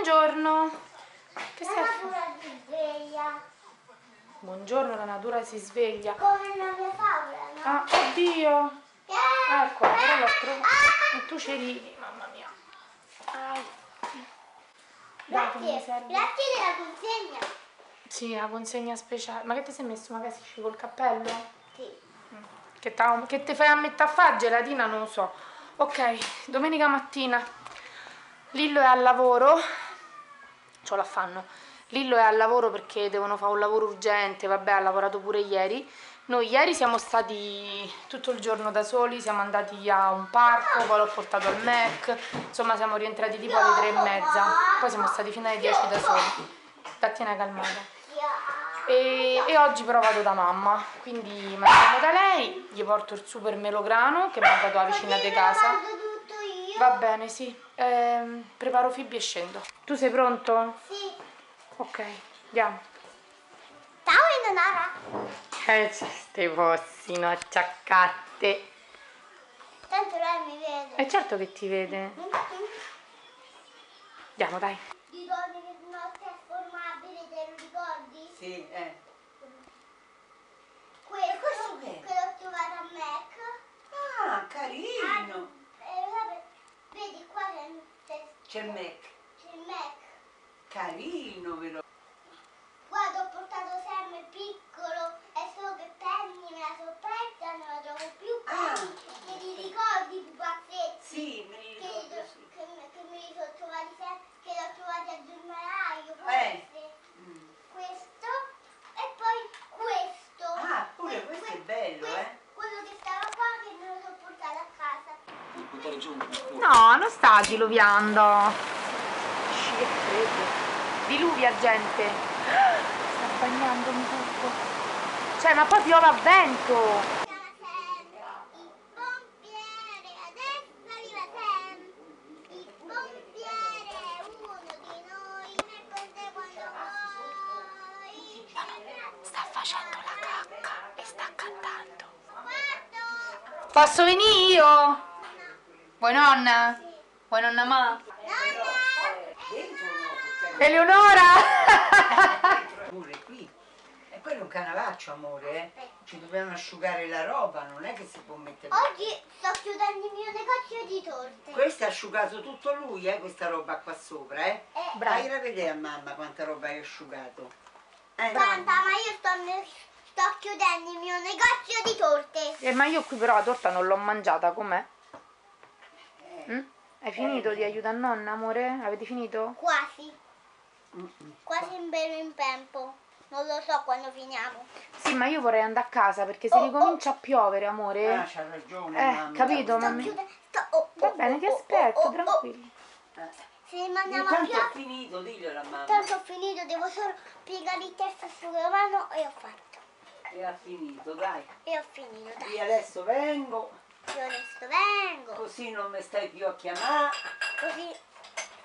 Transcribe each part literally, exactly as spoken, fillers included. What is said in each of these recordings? Buongiorno. Che la natura si sveglia. Buongiorno, la natura si sveglia. Come una mia favola, no? Ah, oddio. Yeah. Ecco, però l'ho trovato. E tu c'eri, mamma mia. Ai. Dai, grazie, mi serve. Grazie della consegna. Sì, la consegna speciale. Ma che ti sei messo? Magari esci col cappello? Sì. Che, che ti fai a metà fa, gelatina? Non lo so. Ok, domenica mattina. Lillo è al lavoro, c'ho l'affanno, Lillo è al lavoro perché devono fare un lavoro urgente, vabbè, ha lavorato pure ieri. Noi ieri siamo stati tutto il giorno da soli, siamo andati a un parco, poi l'ho portato al Mac, insomma siamo rientrati tipo alle tre e mezza, poi siamo stati fino alle dieci da soli. Tattiana è calmata. E, e oggi però vado da mamma, quindi mangiamo da lei, gli porto il super melograno che mi ha dato la vicina di casa. Va bene, sì. Eh, preparo Phoebe e scendo. Tu sei pronto? Sì. Ok, andiamo. Ciao, Eleonora. Eh, c'è ste fossino acciaccate. Tanto lei mi vede. È certo che ti vede. Andiamo, dai. Ti ricordi che il nostro trasformabile, te lo ricordi? Sì, eh. Quello, questo che l'ho trovato a Mac. Ah, carino. Ah, vedi qua c'è il Mac. C'è il Mac. Carino, vero? Guarda, ho portato sempre piccolo, è solo che prendi me la sorpresa, non la trovo più. Ah. Che ti ricordi, pupazzetti? Sì, me li ricordo. Che, sì. che, che me li sono trovati sempre, che li ho trovati al giornalaio. Eh. Mm. Questo e poi questo. Ah, pure questo, questo è bello, questo, eh? Quello che stava qua che me lo sono portato a casa. No, non sta diluviando. Che freddo. Diluvia, gente. Sta bagnandomi tutto. Cioè, ma poi piove a vento. Sta facendo la cacca e sta cantando. Posso venire io? Vuoi nonna? Vuoi nonna ma? Nonna! Eleonora! Pure qui. E quello è un canavaccio, amore, eh? Ci dobbiamo asciugare la roba, non è che si può mettere... Oggi sto chiudendo il mio negozio di torte. Questo ha asciugato tutto lui, eh, questa roba qua sopra, eh? eh Vai a vedere a mamma quanta roba hai asciugato. Eh, Santa, ma io sto... sto chiudendo il mio negozio di torte. Eh, ma io qui però la torta non l'ho mangiata, com'è? Mm? Hai finito di aiutare nonna, amore? Avete finito? Quasi. Mm-mm. Quasi in bello in tempo. Non lo so quando finiamo. Sì, ma io vorrei andare a casa perché se oh, ricomincia oh. a piovere, amore. Ah, c'ha ragione, eh, mamma. Capito, sto mamma? Chiude... Sto... Oh, va oh, bene, ti oh, aspetto, oh, tranquilli. Oh, oh. Se rimandiamo a piovere... Tanto ho finito, diglielo alla mamma. Tanto ho finito, devo solo piegare il testo sulla mano e ho fatto. E ha finito, dai. E ho finito, dai. Io adesso vengo. Io adesso vengo. Così non mi stai più a chiamare. Così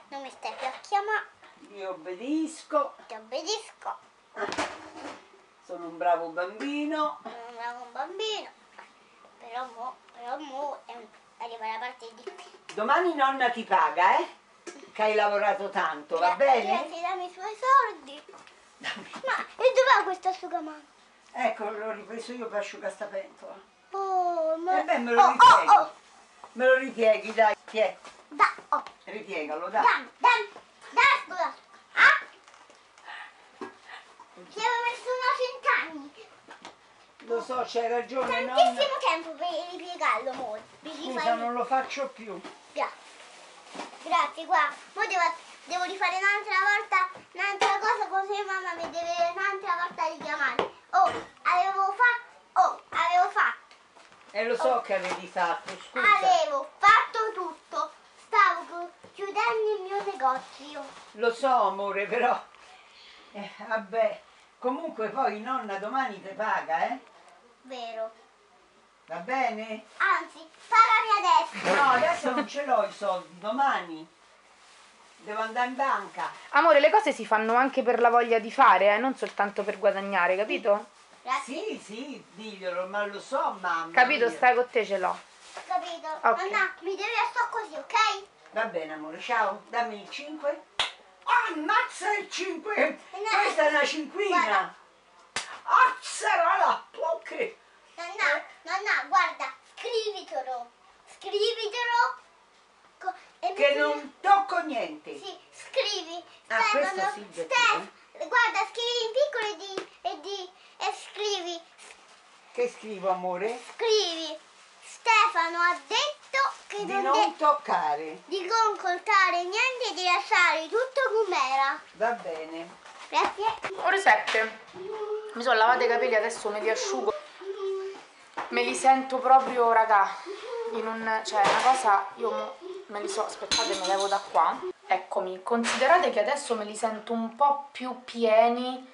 non mi stai più a chiamare. Io obbedisco. Ti obbedisco. Sono un bravo bambino. Sono un bravo bambino. Però mo, però mo arriva la parte di qui. Domani nonna ti paga, eh? Che hai lavorato tanto, va bene? Ti dammi i suoi soldi. Dammi. Ma e dov'è questo asciugamano? Ecco, l'ho ripreso io per asciugare sta pentola. Oh, ma... eh beh, me lo oh, ripieghi, oh, oh. me lo ripieghi, dai, tiè. Da, oh. Ripiegalo, dai. Dammi, dammi, dammi, ah? Ci avevo messo una cent'anni. Lo so, c'hai ragione, tantissimo nonna. Tantissimo tempo per ripiegarlo, amore. Scusa, fai... non lo faccio più. Gra Grazie, guarda. Ora devo, devo rifare un'altra volta, un'altra cosa, così mamma mi deve un'altra volta richiamare. Oh, avevo fatto, oh, avevo fatto. E eh, lo so oh. che avevi fatto, scusa. Avevo fatto tutto. Stavo chiudendo il mio negozio. Lo so, amore, però... Eh, vabbè, comunque poi nonna domani ti paga, eh? Vero. Va bene? Anzi, pagami adesso. No, adesso non ce l'ho i soldi, domani. Devo andare in banca. Amore, le cose si fanno anche per la voglia di fare, eh? Non soltanto per guadagnare, capito? Grazie. Sì, sì, diglielo, ma lo so, mamma. Capito, mia. Stai con te, ce l'ho. Capito. Okay. Nonna, mi devi lasciare così, ok? Va bene, amore, ciao. Dammi il cinque. ammazza il cinque, questa è una cinquina, azzera la poche. Nonna, nonna, guarda, scrivitelo, scrivitelo. E che mi... non tocco niente. Sì, scrivi. Ah, Stefano, sì, Stef, eh? Guarda, scrivi in piccolo e, di, e, di, e scrivi. Che scrivo, amore? Scrivi. Stefano ha detto che di non, non toccare. Di non coltare niente e di lasciare tutto com'era. Va bene. Grazie. Ore sette. Mi sono lavata i capelli, adesso me li asciugo. Me li sento proprio, raga, in un... cioè, una cosa... io me li so... aspettate, me levo da qua. Eccomi, considerate che adesso me li sento un po' più pieni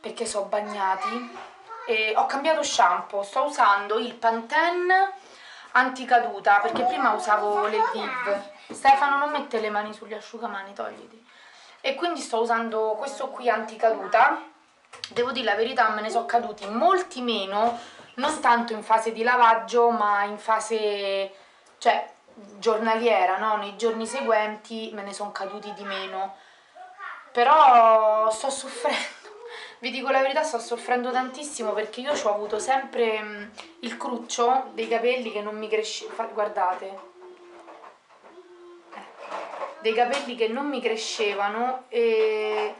perché sono bagnati e ho cambiato shampoo, sto usando il Pantene anticaduta perché prima usavo le Viv. Stefano, non mette le mani sugli asciugamani, togliti. E quindi sto usando questo qui anticaduta. Devo dire la verità, me ne sono caduti molti meno, non tanto in fase di lavaggio ma in fase, cioè, giornaliera, no? Nei giorni seguenti me ne sono caduti di meno, però sto soffrendo, vi dico la verità, sto soffrendo tantissimo perché io ho avuto sempre il cruccio dei capelli che non mi cresceva, guardate, eh, dei capelli che non mi crescevano e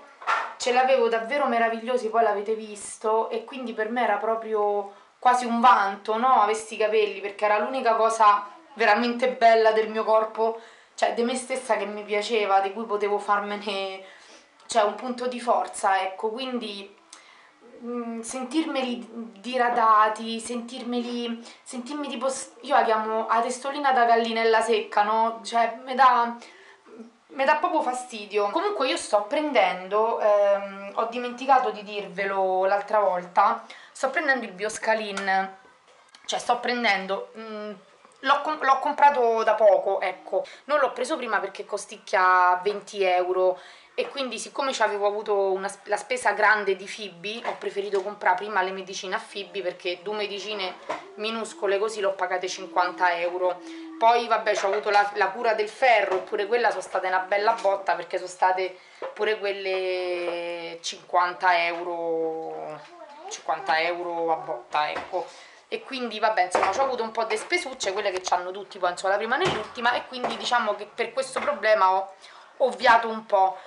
ce l'avevo davvero meravigliosi, poi l'avete visto, e quindi per me era proprio... quasi un vanto, no? Avessi i capelli, perché era l'unica cosa veramente bella del mio corpo, cioè di me stessa, che mi piaceva, di cui potevo farmene, cioè, un punto di forza, ecco. Quindi mh, sentirmeli diradati, sentirmeli, sentirmi tipo, io la chiamo la testolina da gallinella secca, no? Cioè mi dà, mi dà proprio fastidio. Comunque io sto prendendo, ehm, ho dimenticato di dirvelo l'altra volta, sto prendendo il Bioscalin, cioè sto prendendo, l'ho comprato da poco, ecco, non l'ho preso prima perché costicchia venti euro e quindi siccome avevo avuto una, la spesa grande di Fibi, ho preferito comprare prima le medicine a Fibi perché due medicine minuscole così l'ho pagate cinquanta euro. Poi vabbè, ho avuto la, la cura del ferro, pure quella sono state una bella botta perché sono state pure quelle cinquanta euro... cinquanta euro a botta, ecco. E quindi vabbè, insomma, ho avuto un po' di spesucce, quelle che c'hanno tutti, poi insomma la prima nell'ultima, e quindi diciamo che per questo problema ho ovviato un po',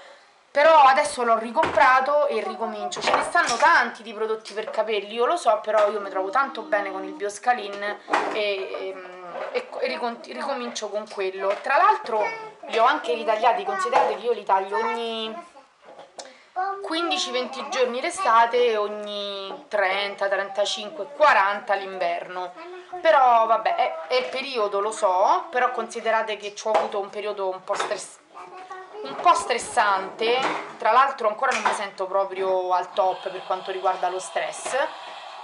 però adesso l'ho ricomprato e ricomincio. Ce ne stanno tanti di prodotti per capelli, io lo so, però io mi trovo tanto bene con il Bioscalin e, e, e, e ricomincio con quello. Tra l'altro li ho anche ritagliati, considerate che io li taglio ogni quindici venti giorni l'estate, ogni trenta trentacinque quaranta l'inverno, però vabbè, è, è il periodo, lo so, però considerate che ho avuto un periodo un po' stress, un po' stressante, tra l'altro ancora non mi sento proprio al top per quanto riguarda lo stress,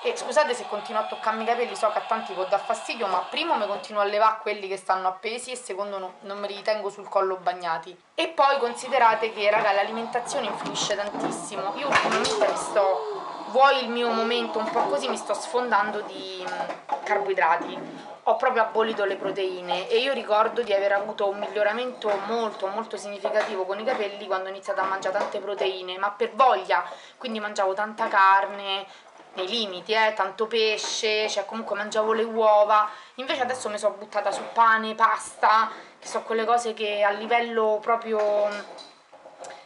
e scusate se continuo a toccarmi i capelli, so che a tanti può dar fastidio, ma primo mi continuo a levare quelli che stanno appesi e secondo no, non me li tengo sul collo bagnati. E poi considerate che, raga, l'alimentazione influisce tantissimo. Io ultimamente mi sto, vuoi il mio momento un po' così, mi sto sfondando di carboidrati, ho proprio abolito le proteine e io ricordo di aver avuto un miglioramento molto molto significativo con i capelli quando ho iniziato a mangiare tante proteine, ma per voglia, quindi mangiavo tanta carne nei limiti, eh, tanto pesce, cioè comunque mangiavo le uova. Invece adesso mi sono buttata su pane, pasta, che sono quelle cose che a livello proprio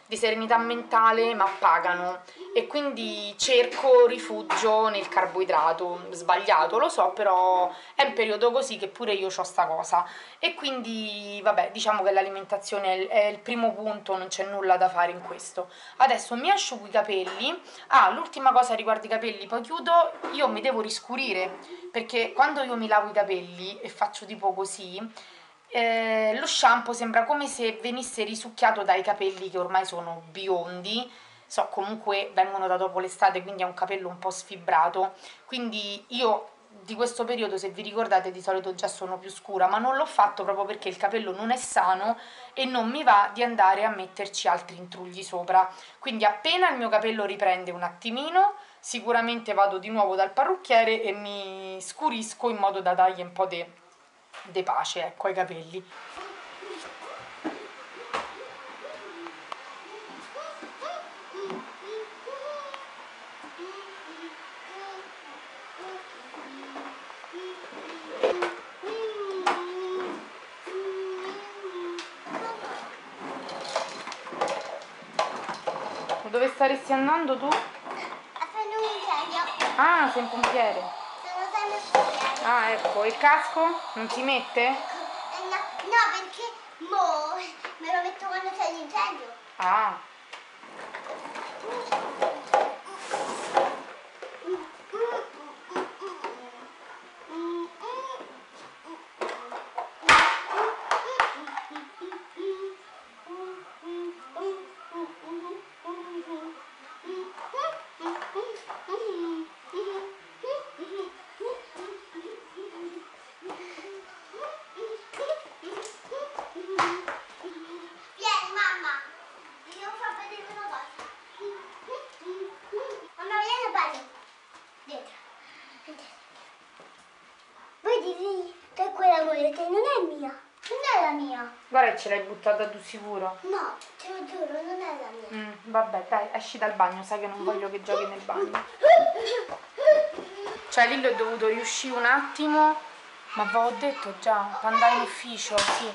di serenità mentale mi appagano, e quindi cerco rifugio nel carboidrato. Sbagliato, lo so, però è un periodo così che pure io ho sta cosa, e quindi vabbè, diciamo che l'alimentazione è il primo punto, non c'è nulla da fare in questo. Adesso mi asciugo i capelli. Ah, l'ultima cosa riguardo i capelli, poi chiudo, io mi devo riscurire perché quando io mi lavo i capelli e faccio tipo così, Eh, lo shampoo sembra come se venisse risucchiato dai capelli che ormai sono biondi, so comunque vengono da dopo l'estate, quindi è un capello un po' sfibrato, quindi io di questo periodo, se vi ricordate, di solito già sono più scura, ma non l'ho fatto proprio perché il capello non è sano e non mi va di andare a metterci altri intrugli sopra, quindi appena il mio capello riprende un attimino sicuramente vado di nuovo dal parrucchiere e mi scurisco in modo da dargli un po' di de pace, ecco, ai capelli. Dove staresti andando tu? A fare un taglio. Ah, sei un pompiere. Sono sempre un pompiere. Ah, ecco. Il casco non si mette? Ecco. Eh, no, no, perché mo me lo metto quando c'è l'incendio. Ah. Guarda che ce l'hai buttata tu sicuro? No, te lo giuro, non è la mia. Mm, vabbè, dai, esci dal bagno, sai che non voglio che giochi nel bagno. Cioè Lillo è dovuto riuscire un attimo, ma ve l'ho detto già, okay. Per andare in ufficio, sì.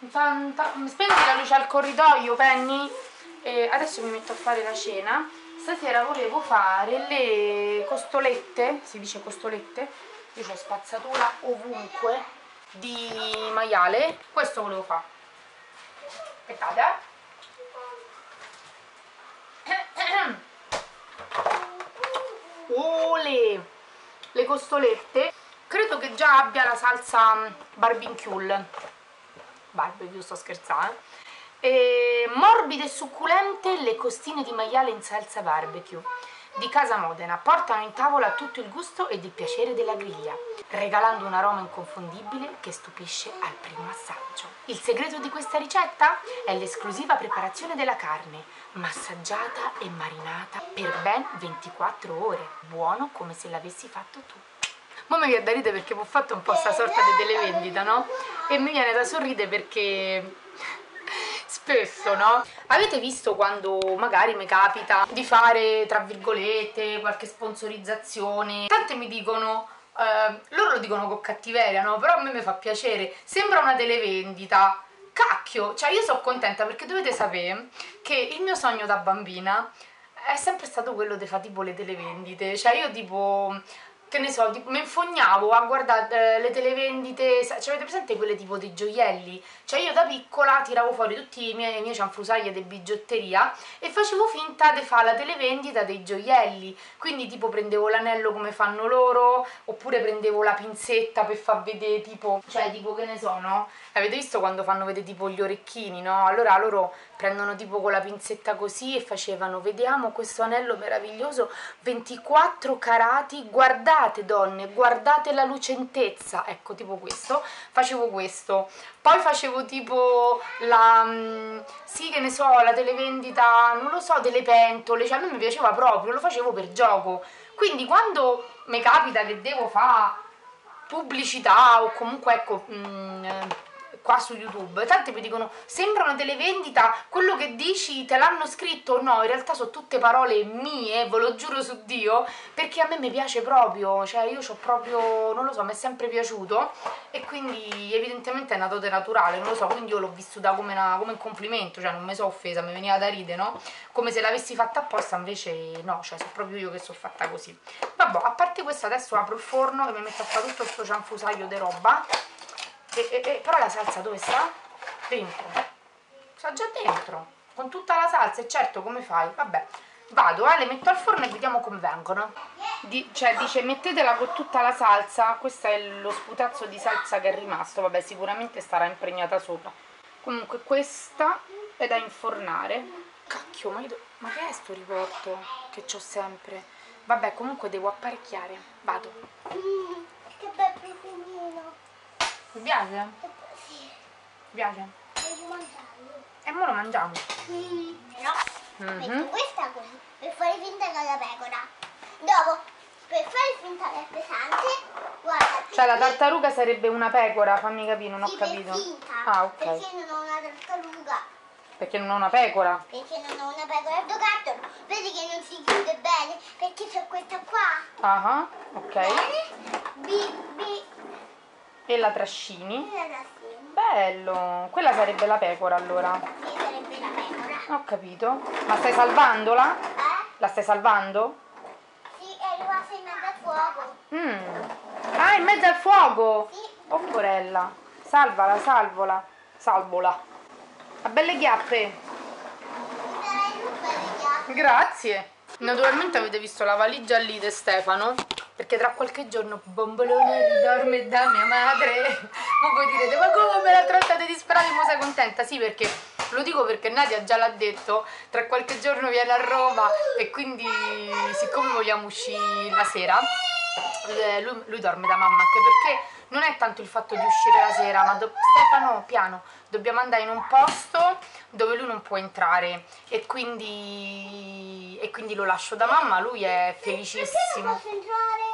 Ok, Penny. Spenti la luce al corridoio, Penny. E adesso mi metto a fare la cena. Stasera volevo fare le costolette, si dice costolette, io ho spazzatura ovunque. Di maiale, questo volevo fare. Aspettate, eh? Ole! Le costolette. Credo che già abbia la salsa barbecue. Barbecue, sto scherzando. E morbide e succulente le costine di maiale in salsa barbecue di Casa Modena portano in tavola tutto il gusto ed il piacere della griglia, regalando un aroma inconfondibile che stupisce al primo assaggio. Il segreto di questa ricetta è l'esclusiva preparazione della carne, massaggiata e marinata per ben ventiquattro ore, buono come se l'avessi fatto tu. Ma mi viene da ridere perché ho fatto un po' sta sorta di televendita, no? E mi viene da sorridere perché... spesso, no? Avete visto quando magari mi capita di fare, tra virgolette, qualche sponsorizzazione? Tante mi dicono, eh, loro lo dicono con cattiveria, no? Però a me mi fa piacere, sembra una televendita, cacchio! Cioè io sono contenta perché dovete sapere che il mio sogno da bambina è sempre stato quello di fare tipo le televendite, cioè io tipo... che ne so, mi infognavo a guardare eh, le televendite, cioè avete presente quelle tipo dei gioielli? Cioè io da piccola tiravo fuori tutti i miei, miei cianfrusaglie di bigiotteria e facevo finta di fare la televendita dei gioielli, quindi tipo prendevo l'anello come fanno loro, oppure prendevo la pinzetta per far vedere tipo, cioè tipo che ne so, no? Avete visto quando fanno vedere tipo gli orecchini, no? Allora loro prendono tipo con la pinzetta così e facevano, vediamo questo anello meraviglioso, ventiquattro carati, guardate! Guardate donne, guardate la lucentezza, ecco tipo questo, facevo questo, poi facevo tipo la, sì che ne so, la televendita, non lo so, delle pentole, cioè a me mi piaceva proprio, lo facevo per gioco, quindi quando mi capita che devo fare pubblicità o comunque ecco... Mh, qua su YouTube, tanti mi dicono sembra una televendita, quello che dici te l'hanno scritto, no, in realtà sono tutte parole mie, ve lo giuro su Dio, perché a me mi piace proprio, cioè io c'ho proprio, non lo so, mi è sempre piaciuto e quindi evidentemente è una dote naturale, non lo so, quindi io l'ho vissuta come, una, come un complimento, cioè non mi sono offesa, mi veniva da ridere, no? Come se l'avessi fatta apposta, invece no, cioè sono proprio io che sono fatta così. Vabbè, a parte questo adesso apro il forno e mi metto a fare tutto questo cianfusaglio di roba. E, e, e, però la salsa dove sta? Dentro, sta già dentro con tutta la salsa, e certo come fai? Vabbè, vado, eh, le metto al forno e vediamo come vengono. Di, cioè dice mettetela con tutta la salsa, questo è lo sputazzo di salsa che è rimasto, vabbè sicuramente starà impregnata sopra, comunque questa è da infornare. Cacchio, ma, io, ma che è sto riporto che c'ho sempre? Vabbè, comunque devo apparecchiare, vado. Mm, che bel profumino. Ti piace? Sì. Ti piace? Voglio mangiarlo. E ora lo mangiamo. Mm, no. Mm-hmm. Metto questa così, per fare finta che è la pecora. Dopo, per fare finta che è pesante, guarda. Cioè la tartaruga sarebbe una pecora, fammi capire, non sì, ho capito. Finta, ah, ok. Perché non ho una tartaruga? Perché non ho una pecora? Perché non ho una pecora al giocattolo. Vedi che non si chiude bene, perché c'è questa qua. Ah, uh-huh, ok. Bene, bi, bi. E la trascini? La trascini. Bello! Quella sarebbe la pecora allora. Sì, sarebbe la pecora. Ho capito. Ma stai salvandola? Eh? La stai salvando? Sì, è rimasta in mezzo al fuoco. Mm. Ah, in mezzo al fuoco? Sì. Oh, porella. Salvala, salvola. Salvola. A belle chiappe. Grazie. Naturalmente avete visto la valigia lì di Stefano, perché tra qualche giorno Bombolone dorme da mia madre. Ma voi direte, ma come me la trattate disperata e mo sei contenta? Sì, perché lo dico perché Nadia già l'ha detto, tra qualche giorno viene a Roma e quindi siccome vogliamo uscire la sera, lui, lui dorme da mamma, anche perché non è tanto il fatto di uscire la sera, ma Stefano, piano, dobbiamo andare in un posto dove lui non può entrare e quindi, e quindi lo lascio da mamma, lui è felicissimo.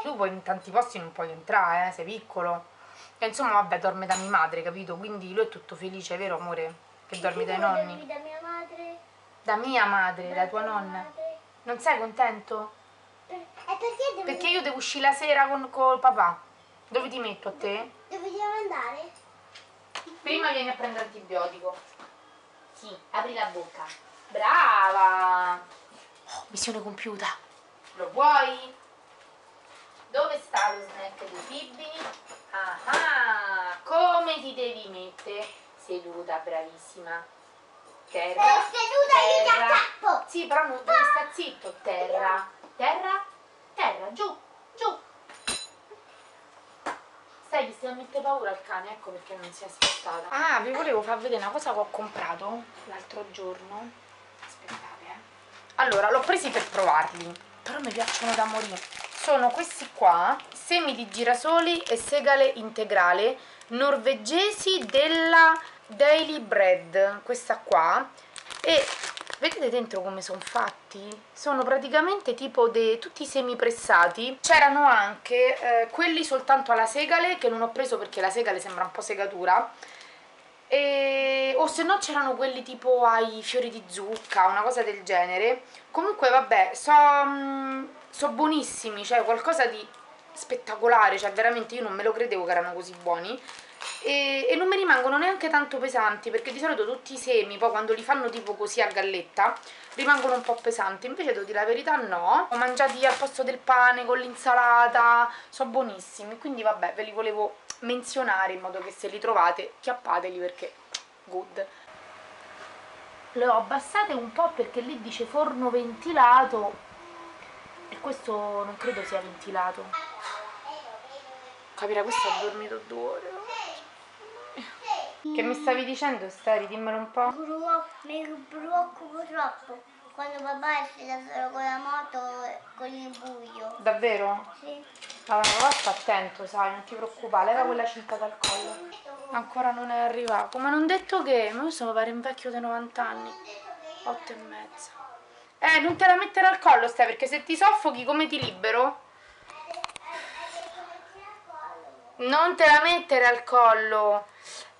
Tu poi in tanti posti non puoi entrare, eh, sei piccolo. E insomma, vabbè, dorme da mia madre, capito? Quindi lui è tutto felice, vero amore? Che dormi dai nonni. Dormi da mia madre. Da mia madre, da tua nonna. Non sei contento? Perché io devo uscire la sera con, con papà. Dove ti metto a te? Dove devo andare? Prima vieni a prendere l'antibiotico. Sì, apri la bocca. Brava! Oh, missione compiuta. Lo vuoi? Dove sta lo snack dei bimbi? Ah, come ti devi mettere? Seduta, bravissima. Terra. Sono seduta terra. Io ti attacco. Sì, però non devi stare zitto. Terra, terra, terra, giù, giù. Sai che se mette paura il cane, ecco perché non si è aspettata. Ah, vi volevo far vedere una cosa che ho comprato l'altro giorno. Aspettate, eh. Allora, l'ho presi per provarli, però mi piacciono da morire. Sono questi qua, semi di girasoli e segale integrale norvegesi della Daily Bread. Questa qua. E vedete dentro come sono fatti? Sono praticamente tipo de, tutti semi pressati. C'erano anche eh, quelli soltanto alla segale, che non ho preso perché la segale sembra un po' segatura, e, o se no c'erano quelli tipo ai fiori di zucca, una cosa del genere. Comunque vabbè, so, mh, so buonissimi, cioè qualcosa di spettacolare, cioè veramente io non me lo credevo che erano così buoni. E, e non mi rimangono neanche tanto pesanti, perché di solito tutti i semi poi quando li fanno tipo così a galletta rimangono un po' pesanti, invece devo dire la verità, no, ho mangiati al posto del pane con l'insalata, sono buonissimi, quindi vabbè, ve li volevo menzionare in modo che se li trovate chiappateli, perché good. Le ho abbassate un po' perché lì dice forno ventilato e questo non credo sia ventilato. Capirà, questo ha dormito due ore. Che mi stavi dicendo, Stari? Dimmelo un po'. Mi preoccupo troppo quando papà esce da solo con la moto con il buio. Davvero? Sì. Allora, papà sta attento, sai, non ti preoccupare, leva quella cinta dal collo. Ancora non è arrivato. Ma non detto che, ma io sono pare un vecchio di novanta anni. otto e mezza. Eh, non te la mettere al collo, Stai, perché se ti soffochi come ti libero? Non te la mettere al collo.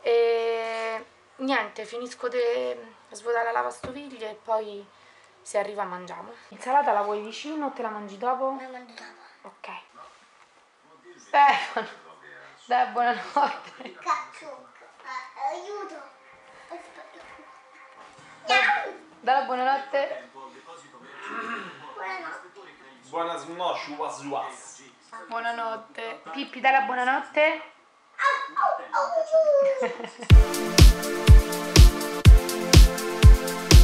E niente, finisco di svuotare la lavastoviglie e poi se arriva mangiamo. L'insalata la vuoi vicino o te la mangi dopo? La mangio dopo. Ok. Stefano, dai, buonanotte. Cazzo, aiuto. Dalla buonanotte. Buonanotte. Buonanotte. Buonanotte. Pippi, dalla buonanotte. Oh, oh, oh, oh.